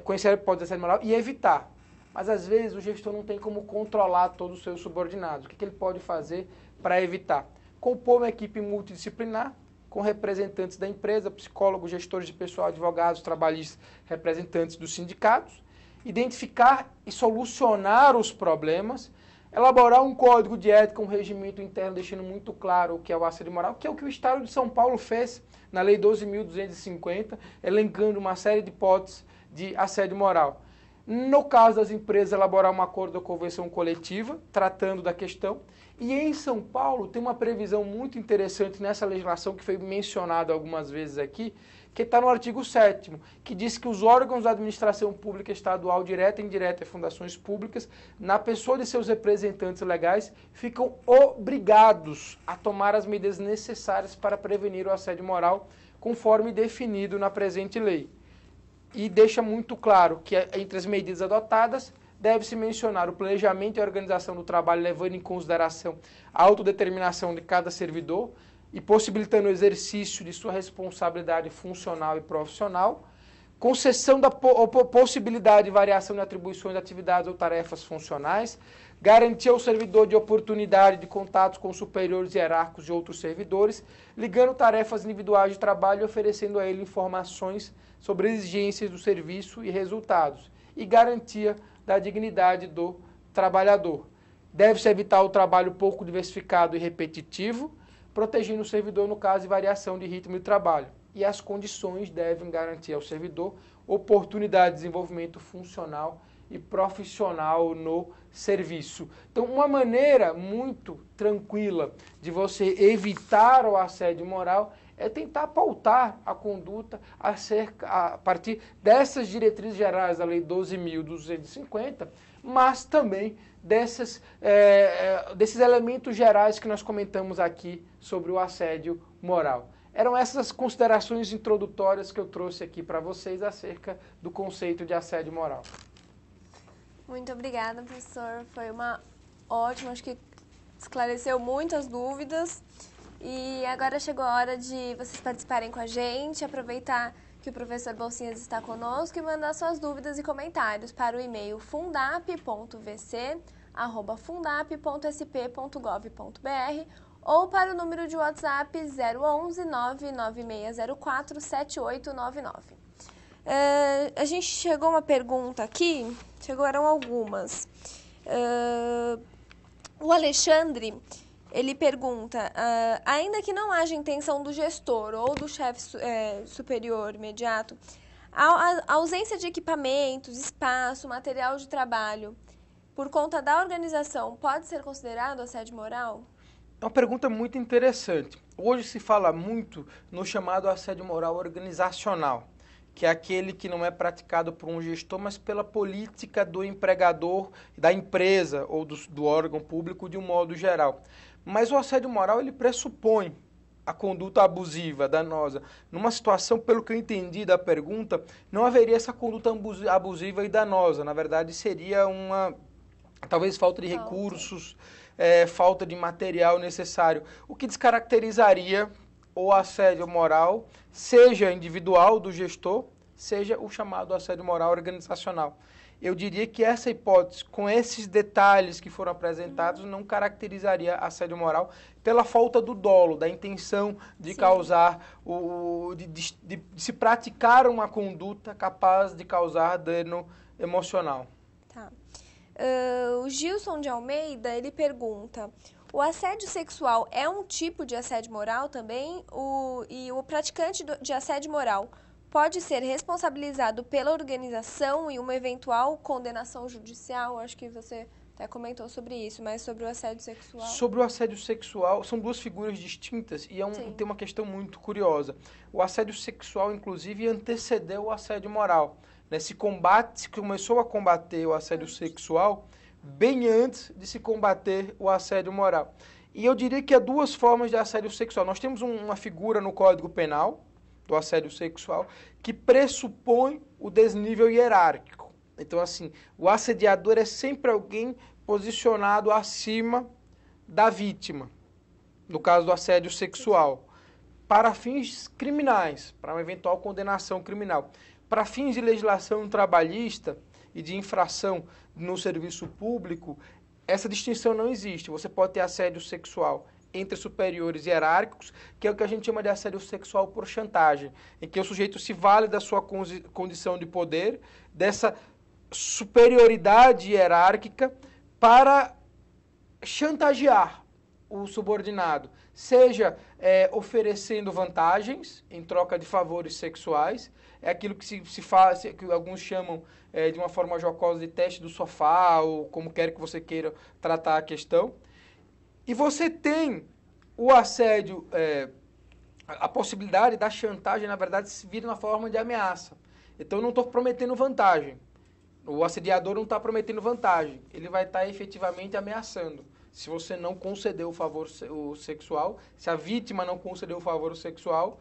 conhecer a hipótese de assédio moral e evitar. Mas, às vezes, o gestor não tem como controlar todos os seus subordinados. O que ele pode fazer para evitar? Compor uma equipe multidisciplinar com representantes da empresa, psicólogos, gestores de pessoal, advogados, trabalhistas, representantes dos sindicatos. Identificar e solucionar os problemas. Elaborar um código de ética, um regimento interno, deixando muito claro o que é o assédio moral, que é o que o Estado de São Paulo fez na Lei doze mil duzentos e cinquenta, elencando uma série de hipóteses de assédio moral. No caso das empresas, elaborar um acordo ou convenção coletiva, tratando da questão. E em São Paulo tem uma previsão muito interessante nessa legislação, que foi mencionada algumas vezes aqui, que está no artigo sétimo, que diz que os órgãos da administração pública estadual, direta e indireta, e fundações públicas, na pessoa de seus representantes legais, ficam obrigados a tomar as medidas necessárias para prevenir o assédio moral, conforme definido na presente lei. E deixa muito claro que entre as medidas adotadas, deve-se mencionar o planejamento e organização do trabalho, levando em consideração a autodeterminação de cada servidor, e possibilitando o exercício de sua responsabilidade funcional e profissional, concessão da possibilidade de variação de atribuições, atividades ou tarefas funcionais, garantir ao servidor de oportunidade de contatos com superiores hierárquicos de outros servidores, ligando tarefas individuais de trabalho e oferecendo a ele informações sobre exigências do serviço e resultados, e garantia da dignidade do trabalhador. Deve-se evitar o trabalho pouco diversificado e repetitivo, protegendo o servidor no caso de variação de ritmo de trabalho. E as condições devem garantir ao servidor oportunidade de desenvolvimento funcional e profissional no serviço. Então, uma maneira muito tranquila de você evitar o assédio moral é tentar pautar a conduta acerca, a partir dessas diretrizes gerais da Lei doze mil duzentos e cinquenta, mas também dessas, é, desses elementos gerais que nós comentamos aqui sobre o assédio moral. Eram essas considerações introdutórias que eu trouxe aqui para vocês acerca do conceito de assédio moral. Muito obrigada, professor. Foi uma ótima, acho que esclareceu muitas dúvidas. E agora chegou a hora de vocês participarem com a gente, aproveitar que o professor Boucinhas está conosco e mandar suas dúvidas e comentários para o e-mail fundap ponto v c arroba fundap ponto s p ponto gov ponto b r ou para o número de WhatsApp zero onze, nove nove seis zero quatro, sete oito nove nove. Uh, a gente chegou uma pergunta aqui, chegaram algumas. Uh, o Alexandre... Ele pergunta, uh, ainda que não haja intenção do gestor ou do chefe su é, superior imediato, a, a ausência de equipamentos, espaço, material de trabalho, por conta da organização, pode ser considerado assédio moral? É uma pergunta muito interessante. Hoje se fala muito no chamado assédio moral organizacional, que é aquele que não é praticado por um gestor, mas pela política do empregador, da empresa ou do, do órgão público de um modo geral. Mas o assédio moral, ele pressupõe a conduta abusiva, danosa. Numa situação, pelo que eu entendi da pergunta, não haveria essa conduta abusiva e danosa. Na verdade, seria uma, talvez, falta de recursos, é, falta de material necessário, o que descaracterizaria o assédio moral, seja individual do gestor, seja o chamado assédio moral organizacional. Eu diria que essa hipótese, com esses detalhes que foram apresentados, não caracterizaria assédio moral pela falta do dolo, da intenção de Sim. causar, o, de, de, de, de se praticar uma conduta capaz de causar dano emocional. Tá. Uh, o Gilson de Almeida, ele pergunta, o assédio sexual é um tipo de assédio moral também? O, e o praticante de assédio moral pode ser responsabilizado pela organização e uma eventual condenação judicial? Acho que você até comentou sobre isso, mas sobre o assédio sexual... Sobre o assédio sexual, são duas figuras distintas e é um, tem uma questão muito curiosa. O assédio sexual, inclusive, antecedeu o assédio moral. Né? Se combate, se começou a combater o assédio sexual... bem antes de se combater o assédio moral. E eu diria que há duas formas de assédio sexual. Nós temos um, uma figura no Código Penal, do assédio sexual, que pressupõe o desnível hierárquico. Então, assim, o assediador é sempre alguém posicionado acima da vítima, no caso do assédio sexual, para fins criminais, para uma eventual condenação criminal. Para fins de legislação trabalhista e de infração no serviço público, essa distinção não existe. Você pode ter assédio sexual entre superiores hierárquicos, que é o que a gente chama de assédio sexual por chantagem, em que o sujeito se vale da sua condição de poder, dessa superioridade hierárquica, para chantagear o subordinado, seja é, oferecendo vantagens em troca de favores sexuais, é aquilo que se, se faz, que alguns chamam é, de uma forma jocosa de teste do sofá, ou como quer que você queira tratar a questão. E você tem o assédio, é, a possibilidade da chantagem, na verdade, se vir na forma de ameaça. Então, eu não estou prometendo vantagem. O assediador não está prometendo vantagem, ele vai estar efetivamente ameaçando. Se você não concedeu o favor sexual, se a vítima não concedeu o favor sexual,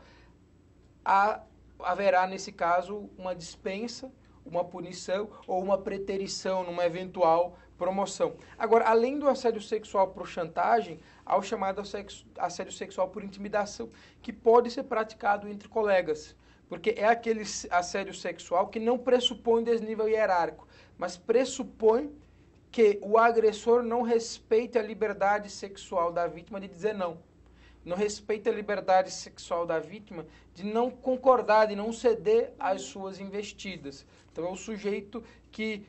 há, haverá, nesse caso, uma dispensa, uma punição ou uma preterição numa eventual promoção. Agora, além do assédio sexual por chantagem, há o chamado assédio sexual por intimidação, que pode ser praticado entre colegas. Porque é aquele assédio sexual que não pressupõe desnível hierárquico, mas pressupõe que o agressor não respeite a liberdade sexual da vítima de dizer não. Não respeita a liberdade sexual da vítima de não concordar, de não ceder às suas investidas. Então é o sujeito que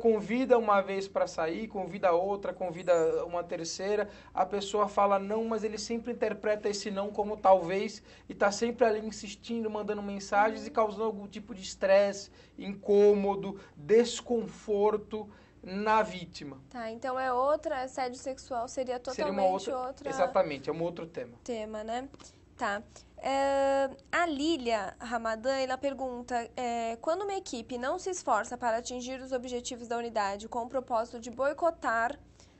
convida uma vez para sair, convida outra, convida uma terceira, a pessoa fala não, mas ele sempre interpreta esse não como talvez e está sempre ali insistindo, mandando mensagens e causando algum tipo de estresse, incômodo, desconforto na vítima. Tá, então é outra, assédio sexual seria totalmente seria uma outra, outra... Exatamente, é um outro tema. Tema, né? Tá. É, a Lília Ramadã, ela pergunta, é, quando uma equipe não se esforça para atingir os objetivos da unidade com o propósito de boicotar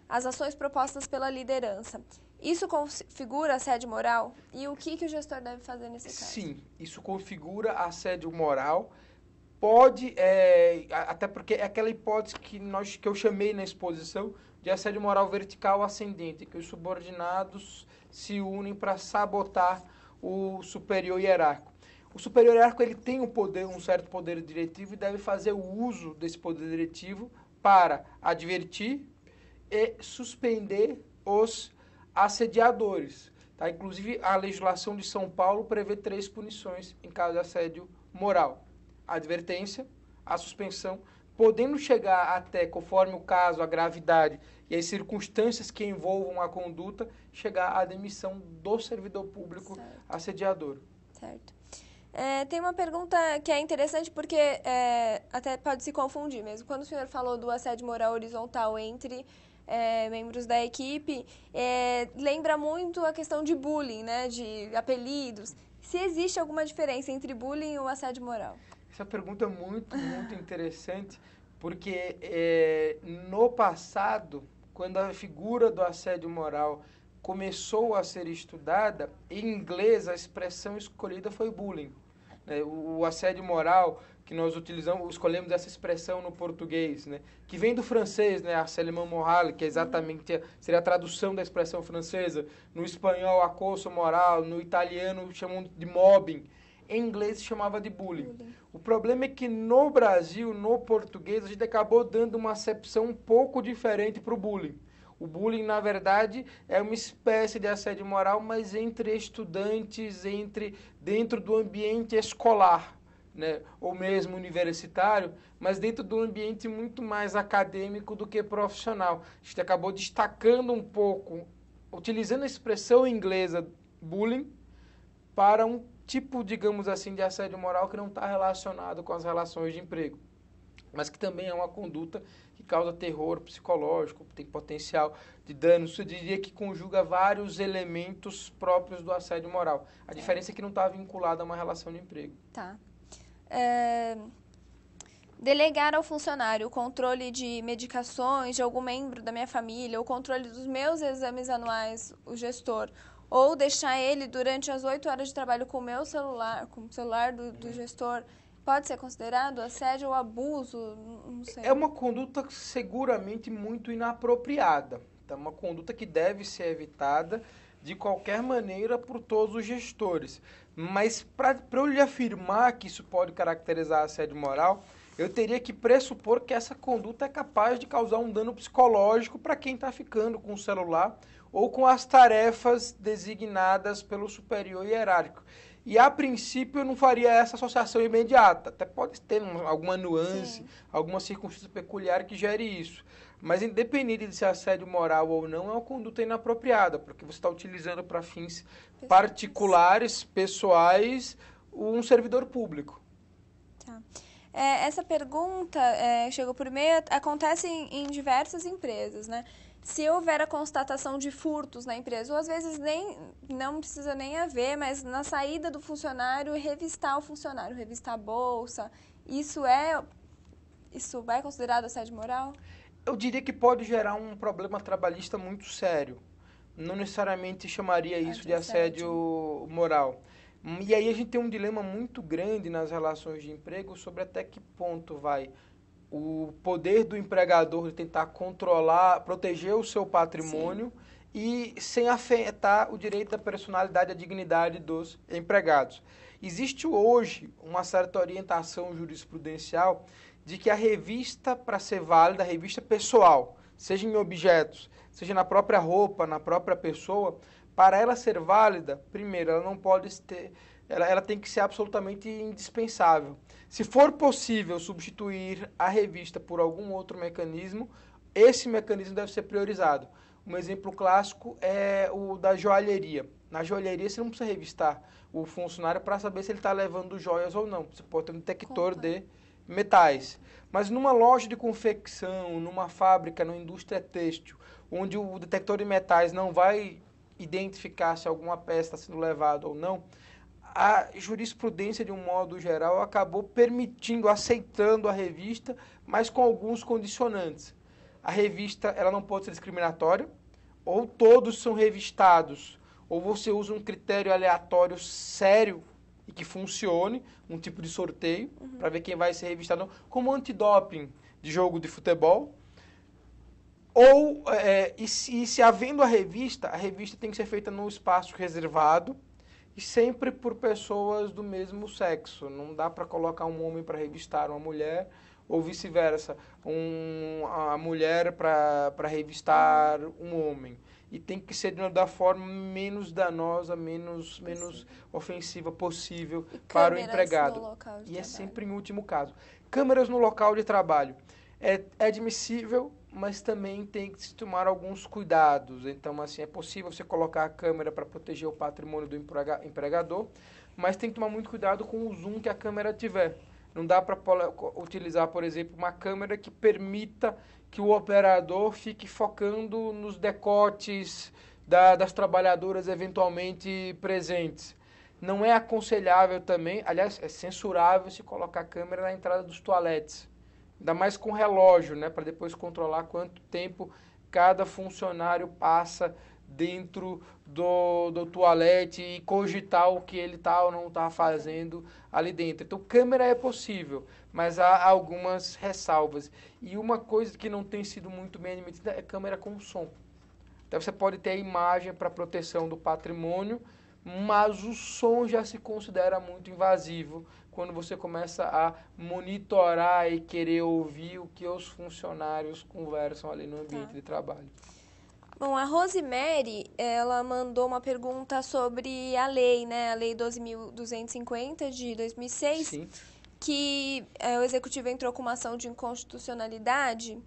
as ações propostas pela liderança, isso configura assédio moral? E o que, que o gestor deve fazer nesse caso? Sim, isso configura assédio moral. Pode, é, até porque é aquela hipótese que, nós, que eu chamei na exposição de assédio moral vertical ascendente, que os subordinados se unem para sabotar o superior hierárquico. O superior hierárquico ele tem um, poder, um certo poder diretivo e deve fazer o uso desse poder diretivo para advertir e suspender os assediadores. Tá? Inclusive, a legislação de São Paulo prevê três punições em caso de assédio moral. A advertência, a suspensão, podendo chegar até, conforme o caso, a gravidade e as circunstâncias que envolvam a conduta, chegar à demissão do servidor público certo. assediador. Certo. É, tem uma pergunta que é interessante porque é, até pode se confundir mesmo. Quando o senhor falou do assédio moral horizontal entre é, membros da equipe, é, lembra muito a questão de bullying, né, de apelidos. Se existe alguma diferença entre bullying e o assédio moral? Essa pergunta é muito, muito interessante, porque é, no passado, quando a figura do assédio moral começou a ser estudada, em inglês a expressão escolhida foi bullying. É, o, o assédio moral que nós utilizamos, escolhemos essa expressão no português, né, que vem do francês, né, Assédio Moral, que é exatamente a, seria a tradução da expressão francesa, no espanhol acoso moral, no italiano chamam de mobbing. Em inglês se chamava de bullying. bullying. O problema é que no Brasil, no português, a gente acabou dando uma acepção um pouco diferente para o bullying. O bullying, na verdade, é uma espécie de assédio moral, mas entre estudantes, entre, dentro do ambiente escolar, né, ou mesmo universitário, mas dentro de um ambiente muito mais acadêmico do que profissional. A gente acabou destacando um pouco, utilizando a expressão inglesa bullying, para um tipo, digamos assim, de assédio moral que não está relacionado com as relações de emprego, mas que também é uma conduta que causa terror psicológico, tem potencial de dano. Eu diria que conjuga vários elementos próprios do assédio moral. A diferença é que não está vinculada a uma relação de emprego. Tá. É... Delegar ao funcionário o controle de medicações de algum membro da minha família, o controle dos meus exames anuais, o gestor... Ou deixar ele durante as oito horas de trabalho com o meu celular, com o celular do, do gestor, pode ser considerado assédio ou abuso? Não sei. É uma conduta seguramente muito inapropriada. É uma conduta que deve ser evitada de qualquer maneira por todos os gestores. Mas para eu lhe afirmar que isso pode caracterizar assédio moral, eu teria que pressupor que essa conduta é capaz de causar um dano psicológico para quem está ficando com o celular ou com as tarefas designadas pelo superior hierárquico. E, a princípio, eu não faria essa associação imediata. Até pode ter alguma nuance, Sim. alguma circunstância peculiar que gere isso. Mas, independente de ser assédio moral ou não, é uma conduta inapropriada, porque você está utilizando para fins particulares, pessoais, um servidor público. Tá. É, essa pergunta, é, chegou por e-mail, acontece em, em diversas empresas, né? Se houver a constatação de furtos na empresa, ou às vezes nem, não precisa nem haver, mas na saída do funcionário, revistar o funcionário, revistar a bolsa, isso é, isso é considerado assédio moral? Eu diria que pode gerar um problema trabalhista muito sério. Não necessariamente chamaria isso de assédio moral. E aí a gente tem um dilema muito grande nas relações de emprego sobre até que ponto vai... o poder do empregador de tentar controlar, proteger o seu patrimônio Sim. e sem afetar o direito à personalidade e à dignidade dos empregados. Existe hoje uma certa orientação jurisprudencial de que a revista, para ser válida, a revista pessoal, seja em objetos, seja na própria roupa, na própria pessoa, para ela ser válida, primeiro, ela não pode ter, ela, ela tem que ser absolutamente indispensável. Se for possível substituir a revista por algum outro mecanismo, esse mecanismo deve ser priorizado. Um exemplo clássico é o da joalheria. Na joalheria você não precisa revistar o funcionário para saber se ele está levando joias ou não. Você pode ter um detector de metais. Mas numa loja de confecção, numa fábrica, numa indústria têxtil, onde o detector de metais não vai identificar se alguma peça está sendo levada ou não, a jurisprudência, de um modo geral, acabou permitindo, aceitando a revista, mas com alguns condicionantes. A revista ela não pode ser discriminatória, ou todos são revistados, ou você usa um critério aleatório sério e que funcione, um tipo de sorteio, uhum. para ver quem vai ser revistado, como antidoping de jogo de futebol. Ou, é, e, se, e se havendo a revista, a revista tem que ser feita num espaço reservado e sempre por pessoas do mesmo sexo. Não dá para colocar um homem para revistar uma mulher, ou vice-versa, um, a mulher para revistar um homem. E tem que ser da forma menos danosa, menos, menos ofensiva possível e para o empregado. No local de e trabalho. É sempre em último caso. Câmeras no local de trabalho. É, é admissível, mas também tem que se tomar alguns cuidados. Então, assim, é possível você colocar a câmera para proteger o patrimônio do emprega, empregador, mas tem que tomar muito cuidado com o zoom que a câmera tiver. Não dá para utilizar, por exemplo, uma câmera que permita que o operador fique focando nos decotes da, das trabalhadoras eventualmente presentes. Não é aconselhável também, aliás, é censurável se colocar a câmera na entrada dos toaletes. Ainda mais com relógio, né, para depois controlar quanto tempo cada funcionário passa dentro do, do toalete e cogitar o que ele está ou não está fazendo ali dentro. Então, câmera é possível, mas há algumas ressalvas. E uma coisa que não tem sido muito bem admitida é câmera com som. Então, você pode ter a imagem para proteção do patrimônio, mas o som já se considera muito invasivo quando você começa a monitorar e querer ouvir o que os funcionários conversam ali no ambiente tá. de trabalho. Bom, a Rosemary, ela mandou uma pergunta sobre a lei, né? A Lei doze mil duzentos e cinquenta, de dois mil e seis, Sim. que é, o Executivo entrou com uma ação de inconstitucionalidade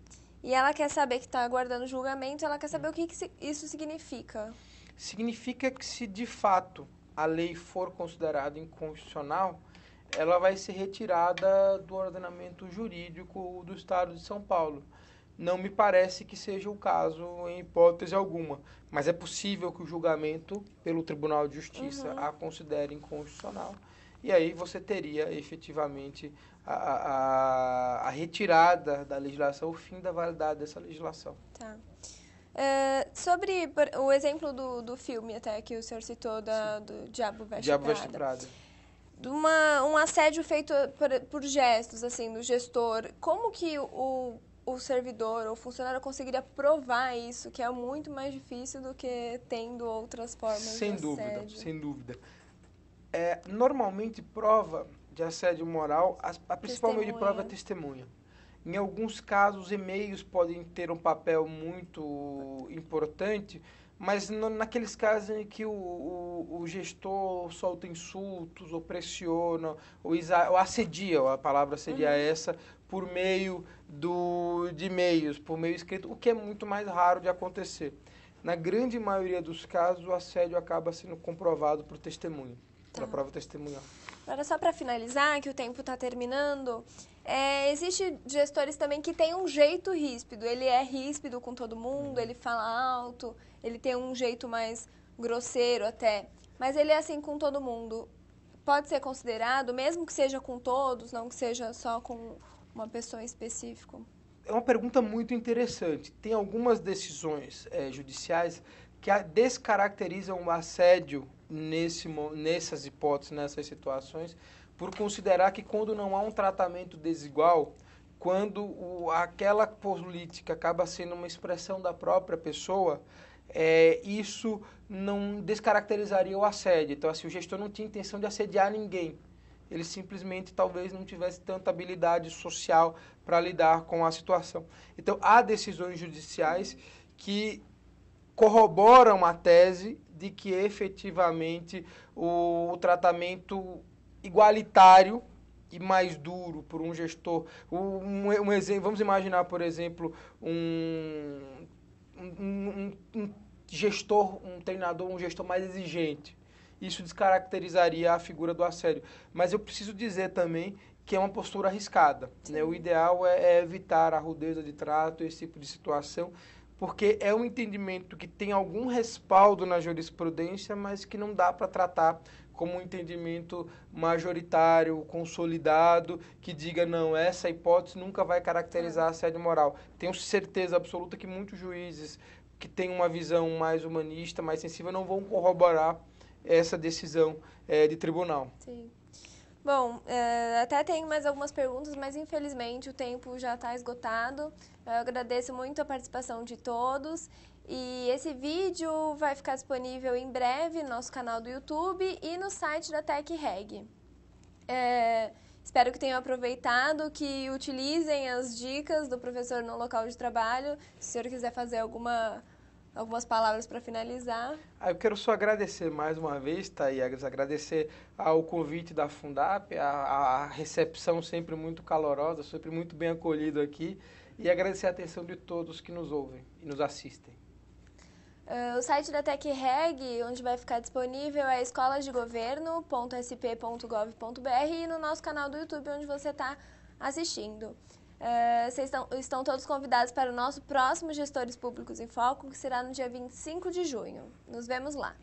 e ela quer saber, que está aguardando julgamento, ela quer saber o que, que isso significa. Significa que se, de fato, a lei for considerada inconstitucional, ela vai ser retirada do ordenamento jurídico do Estado de São Paulo. Não me parece que seja o caso em hipótese alguma, mas é possível que o julgamento pelo Tribunal de Justiça uhum. a considere inconstitucional e aí você teria efetivamente a, a, a retirada da legislação, o fim da validade dessa legislação. Tá. É, sobre o exemplo do, do filme até que o senhor citou, da, do Diabo Veste Diabo Prada. Veste Prada. Uma, um assédio feito por, por gestos, assim, do gestor, como que o... o servidor ou funcionário conseguiria provar isso, que é muito mais difícil do que tendo outras formas sem de assédio. Dúvida, sem dúvida. É, normalmente, prova de assédio moral, a, a principal meio de prova é testemunha. Em alguns casos, e-mails podem ter um papel muito importante, mas no, naqueles casos em que o, o, o gestor solta insultos, ou pressiona, ou, isa, ou assedia, a palavra seria uhum. essa, por meio do, de e-mails, por meio escrito, o que é muito mais raro de acontecer. Na grande maioria dos casos, o assédio acaba sendo comprovado por testemunho, tá. pela prova testemunhal. Agora, só para finalizar, que o tempo está terminando, é, existe gestores também que têm um jeito ríspido, ele é ríspido com todo mundo, hum. ele fala alto, ele tem um jeito mais grosseiro até, mas ele é assim com todo mundo. Pode ser considerado, mesmo que seja com todos, não que seja só com uma pessoa específica? É uma pergunta muito interessante. Tem algumas decisões é, judiciais que descaracterizam o assédio nesse, nessas hipóteses, nessas situações, por considerar que quando não há um tratamento desigual, quando o, aquela política acaba sendo uma expressão da própria pessoa, é, isso não descaracterizaria o assédio. Então, assim, o gestor não tinha intenção de assediar ninguém. Ele simplesmente talvez não tivesse tanta habilidade social para lidar com a situação. Então, há decisões judiciais que corroboram a tese de que efetivamente o tratamento igualitário e mais duro por um gestor... Um, um exemplo, vamos imaginar, por exemplo, um, um, um, um gestor, um treinador, um gestor mais exigente. Isso descaracterizaria a figura do assédio. Mas eu preciso dizer também que é uma postura arriscada, né? O ideal é, é evitar a rudeza de trato, esse tipo de situação, porque é um entendimento que tem algum respaldo na jurisprudência, mas que não dá para tratar como um entendimento majoritário, consolidado, que diga, não, essa hipótese nunca vai caracterizar assédio moral. Tenho certeza absoluta que muitos juízes que têm uma visão mais humanista, mais sensível, não vão corroborar essa decisão é, de tribunal. Sim. Bom, é, até tem mais algumas perguntas, mas infelizmente o tempo já está esgotado. Eu agradeço muito a participação de todos. E esse vídeo vai ficar disponível em breve no nosso canal do YouTube e no site da TecReg. É, espero que tenham aproveitado, que utilizem as dicas do professor no local de trabalho. Se o senhor quiser fazer alguma... algumas palavras para finalizar. Ah, eu quero só agradecer mais uma vez, Thaís, agradecer ao convite da Fundap, a, a recepção sempre muito calorosa, sempre muito bem acolhido aqui, e agradecer a atenção de todos que nos ouvem e nos assistem. Uh, o site da TecReg, onde vai ficar disponível, é escolas de governo ponto s p ponto gov ponto b r e no nosso canal do YouTube, onde você está assistindo. Uh, vocês estão, estão todos convidados para o nosso próximo Gestores Públicos em Foco, que será no dia vinte e cinco de junho. Nos vemos lá!